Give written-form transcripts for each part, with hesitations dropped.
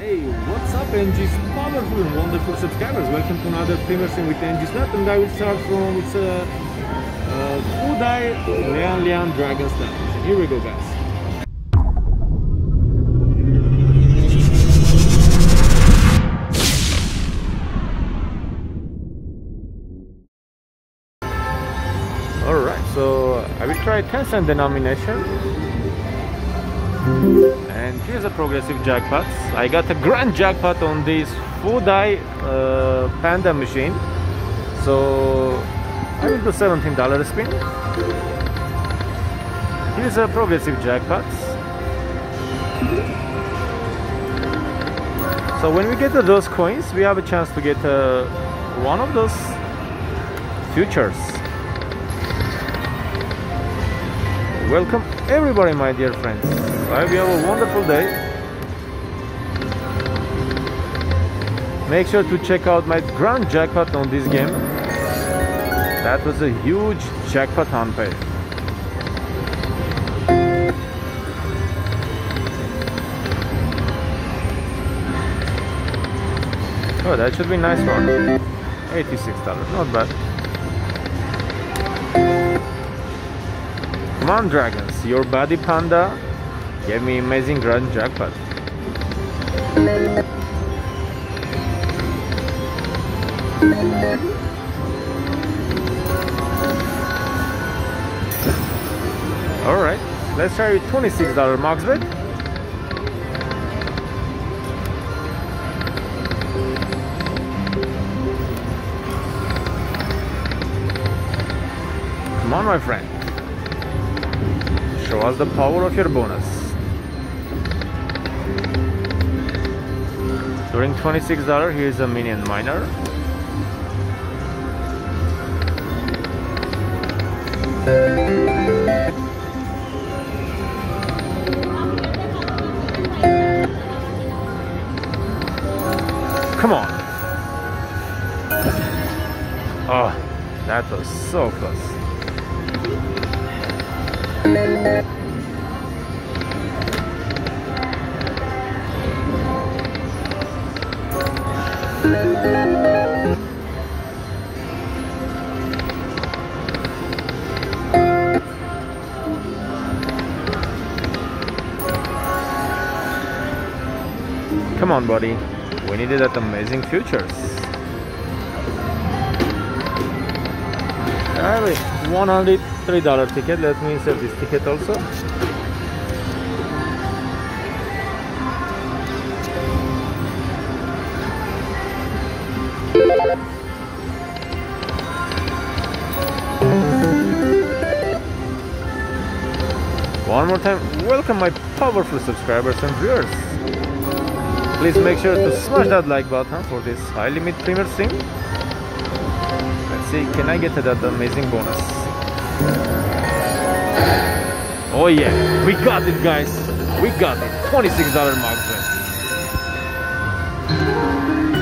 Hey, what's up NG's powerful and wonderful subscribers? Welcome to another Premier Stream with NG Slot, and I will start from it's Fu Dai Lian Lian Dragon Stamp. Here we go, guys. Alright, so I will try 10 cent denomination. And here's a progressive jackpot. I got a grand jackpot on this Fu Dai Panda machine. So I will do $17 spin. Here's a progressive jackpot. So when we get to those coins, we have a chance to get one of those futures. Welcome everybody, my dear friends. I hope you have a wonderful day. Make sure to check out my grand jackpot on this game. That was a huge jackpot hunt. Oh, that should be a nice one. $86, not bad. Come on, dragons, your buddy Panda gave me amazing grand jackpot. Alright, let's try with $26 max bet. Come on, my friend. Show us the power of your bonus. During $26, here's a minion miner. Come on. Oh, that was so close. Come on, buddy. We needed that amazing futures. All right, $103 ticket. Let me insert this ticket also. One more time, welcome my powerful subscribers and viewers. Please make sure to smash that like button for this high limit Premier Stream. Let's see, can I get that amazing bonus? Oh yeah, we got it, guys. We got it. $26 mark bet.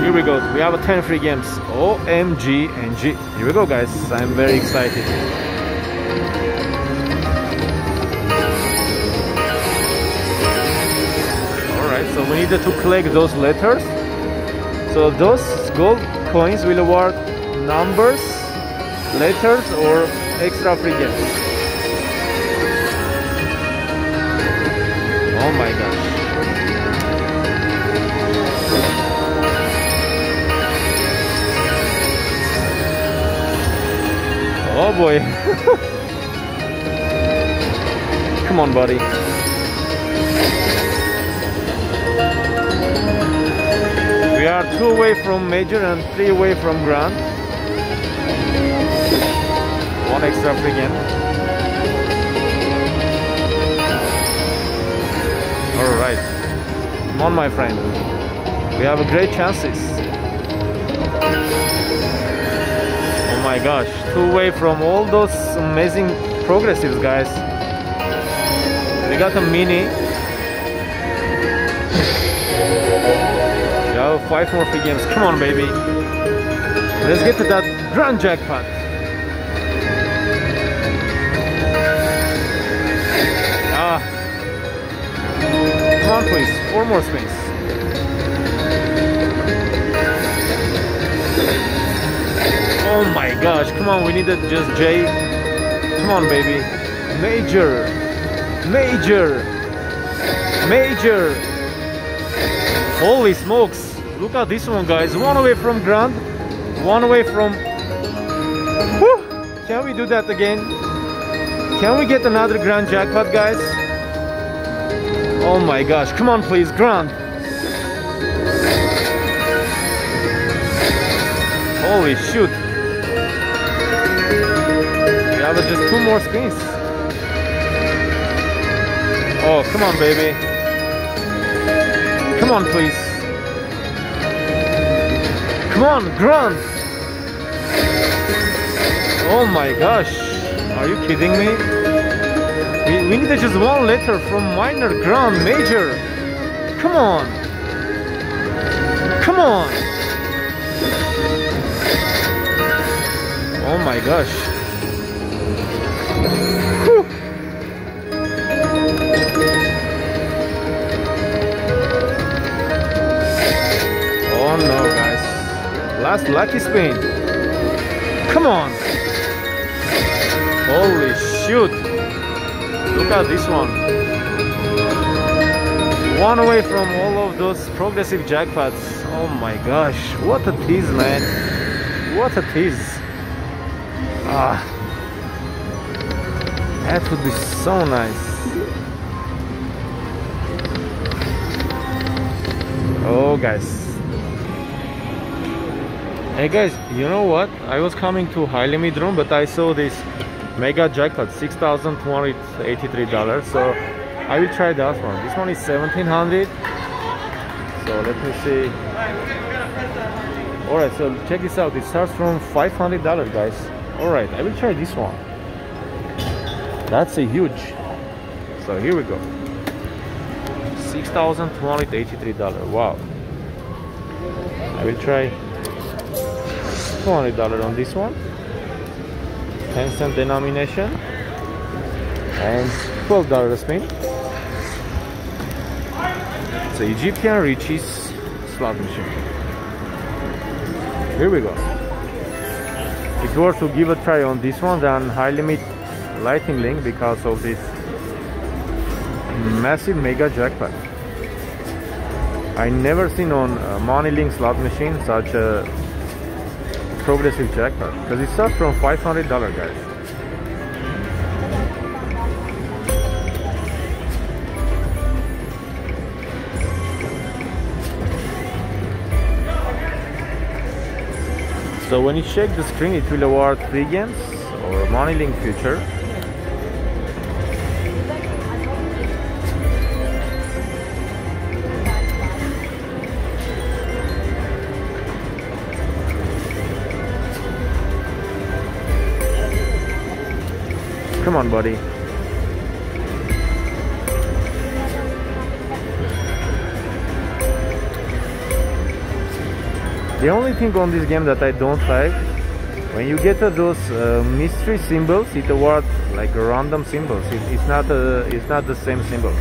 Here we go. We have a 10 free games. OMG NG. Here we go, guys. I'm very excited. Alright, so we needed to collect those letters. So those gold coins will award numbers, letters, or extra free games. Oh my gosh. Oh boy. Come on, buddy. We are 2 away from major and 3 away from grand. One extra free game. Alright, come on, my friend, we have a great chances. Oh my gosh, 2 away from all those amazing progressives, guys. We got a mini. We have 5 more free games, come on, baby. Let's get to that grand jackpot. Come on, please, 4 more spins. much. Come on, we needed just J. Come on, baby. Major. Major. Major. Holy smokes. Look at this one, guys. One away from grand. One away from... Woo! Can we do that again? Can we get another grand jackpot, guys? Oh my gosh. Come on, please. Grand. Holy shoot. Yeah, but just two more spins. Oh, come on, baby. Come on, please. Come on, grand. Oh my gosh. Are you kidding me? We needed just one letter from minor, grand, major. Come on. Come on. Oh my gosh. Whew. Oh no, guys. Last lucky spin. Come on. Holy shoot. Look at this one. One away from all of those progressive jackpots. Oh my gosh. What a tease, man. What a tease. Ah, that would be so nice. Oh, guys. Hey, guys, you know what? I was coming to high limit room, but I saw this mega jackpot, $6,283. So I will try that one. This one is $1,700. So let me see. All right, so check this out. It starts from $500, guys. Alright, I will try this one. That's a huge. So here we go. $6,283. Wow. I will try $200 on this one. 10-cent denomination. And $12 spin. It's an Egyptian Riches slot machine. Here we go. It's worth to give a try on this one than high limit lightning link because of this massive mega jackpot. I never seen on Money Link slot machine such a progressive jackpot because it starts from $500, guys. So when you check the screen, it will award 3 games or a Money Link future. Come on, buddy. The only thing on this game that I don't like, when you get those mystery symbols, it awards like random symbols. It's not the same symbol.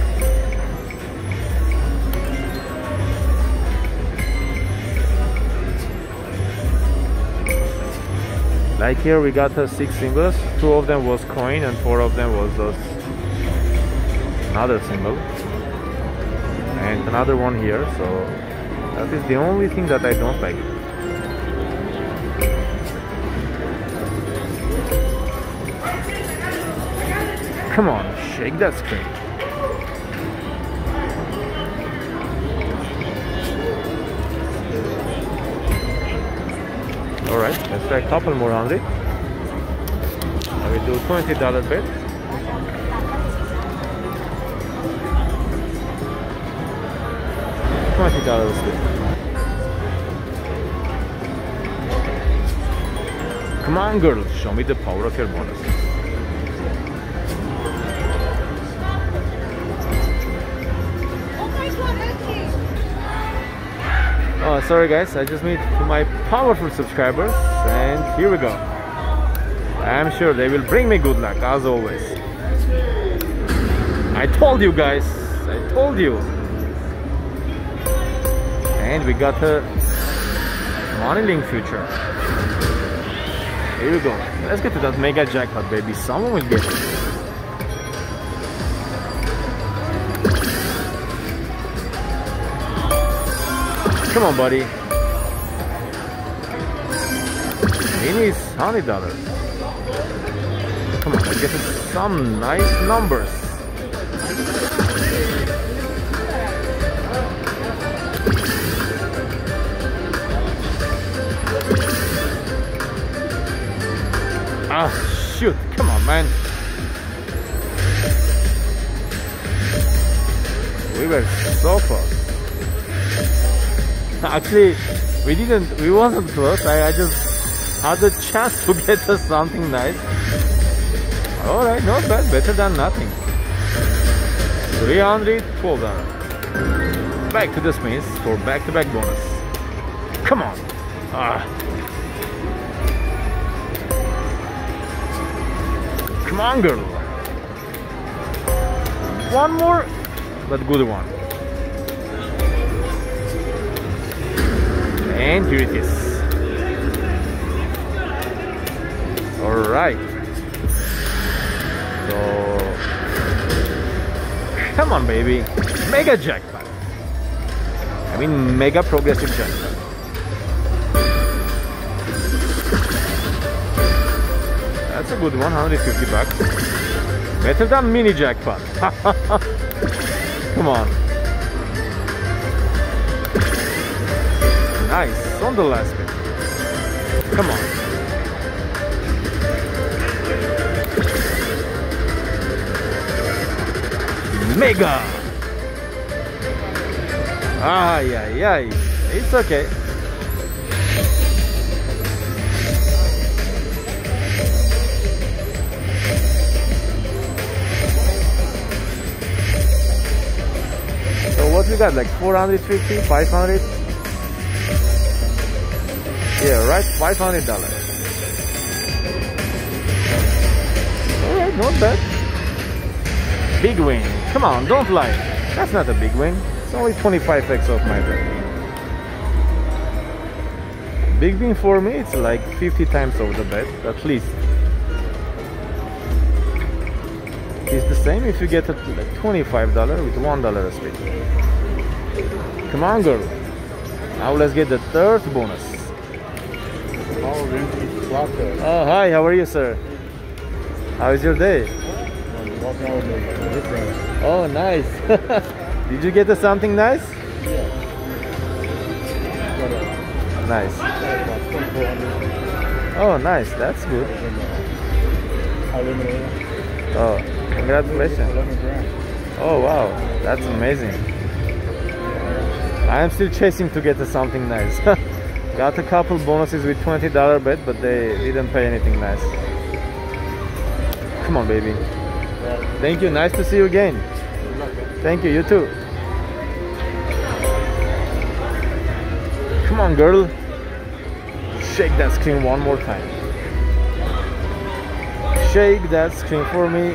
Like here we got 6 symbols. 2 of them was coin and 4 of them was those another symbol. And another one here. So. That is the only thing that I don't like. Come on, shake that screen. Alright, let's try a couple more on it. I will do a $20 bet. $20 spin. Come on, girl, show me the power of your bonus. Oh, sorry guys, I just meet my powerful subscribers and here we go. I'm sure they will bring me good luck as always. I told you guys, I told you. And we got a Money Link future. Here we go. Let's get to that mega jackpot, baby. Someone will get it. Come on, buddy. He needs $100. Come on, let's get to some nice numbers. Ah, shoot, come on, man. We were so close. Actually, we wasn't close. I just had the chance to get us something nice. Alright, not bad, better than nothing. $312. Back to the Smiths for back-to-back bonus. Come on. Come on, girl. One more, but good one. And here it is. Alright. So, come on, baby. Mega jackpot. I mean, mega progressive jackpot. That's a good $150. Better than mini jackpot. Come on. Nice. On the last bit. Come on. Mega. Ay, ay, ay. It's okay. What we got, like 450, 500? Yeah, right, $500. Alright, not bad. Big win. Come on, don't lie. That's not a big win. It's only 25x of my bet. Big win for me, it's like 50 times of the bet, at least. It's the same if you get a $25 with $1 a spin. Come on, girl. Now let's get the third bonus. Oh, hi, how are you, sir? How is your day? Oh, nice. Did you get something nice? Nice. Oh, nice. That's good. Oh, congratulations. Oh, wow, that's amazing. I am still chasing to get something nice. Got a couple bonuses with $20 bet, but they didn't pay anything nice. Come on, baby. Thank you, nice to see you again. Thank you, you too. Come on, girl. Shake that screen one more time. Shake that screen for me.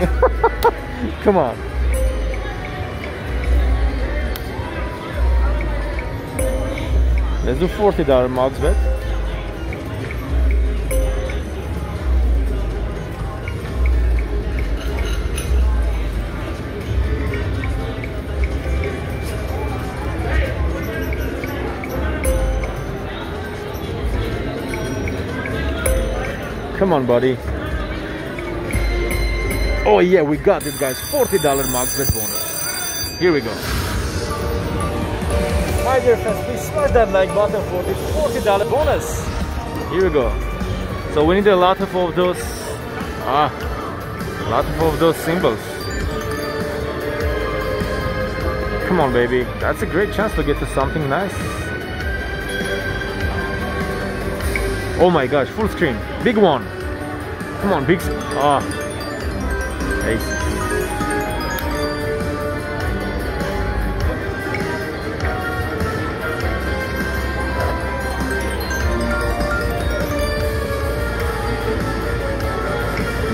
Come on. Let's do $40 max bet. Come on, buddy. Oh yeah, we got it, guys. $40 max bet bonus. Here we go. My dear friends, please smash that like button for this $40 bonus. Here we go. So we need a lot of those. A lot of those symbols. Come on, baby. That's a great chance to get to something nice. Oh my gosh, full screen. Big one. Come on, big. Ace.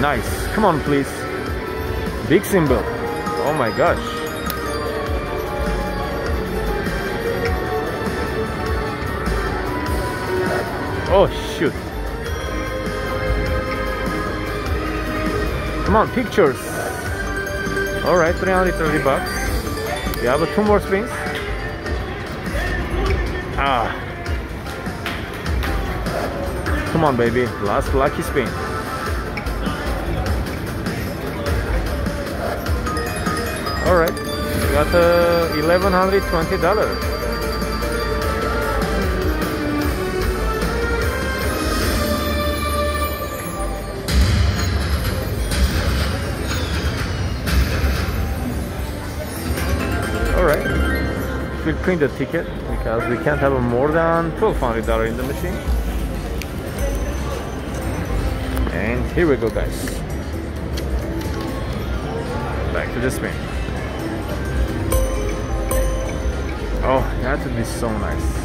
Nice. Come on, please. Big symbol. Oh my gosh. Oh shoot. Come on, pictures. Alright, 330 bucks. We have 2 more spins. Ah. Come on, baby. Last lucky spin. Alright, we got $1,120. We'll print the ticket because we can't have more than $1,200 in the machine. And here we go, guys. Back to the spin. Oh, that would be so nice.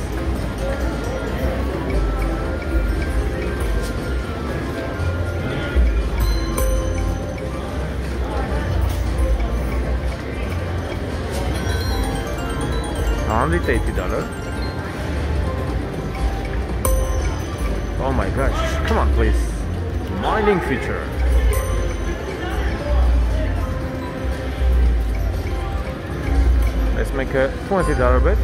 $180. Oh my gosh, come on please. Money Link feature. Let's make a $20 bet.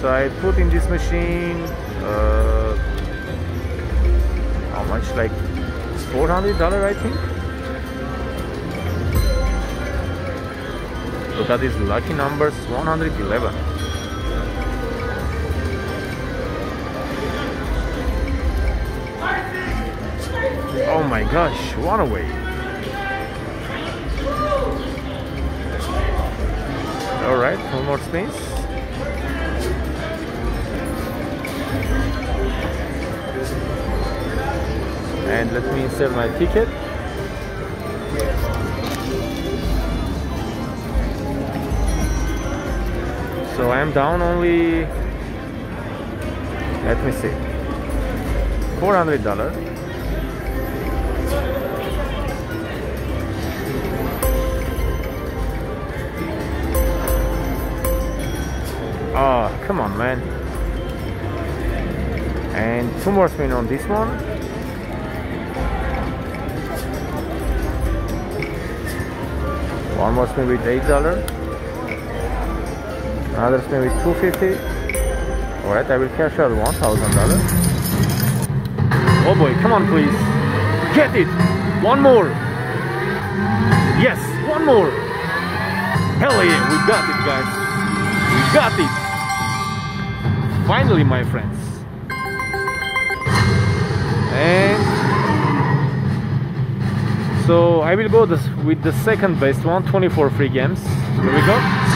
So I put in this machine how much, like $400 I think. Look at these lucky numbers, 111. Oh my gosh, one away. Alright, 4 more spins. And let me insert my ticket. So I'm down only, let me see, $400. Oh, come on, man. And 2 more spin on this one. One more spin with $8. Another spin with $250. Alright, I will cash out $1,000. Oh boy, come on please. Get it! One more! Yes, one more! Hell yeah, we got it, guys. We got it! Finally, my friends. And so I will go with the second best one, 24 free games. Here we go.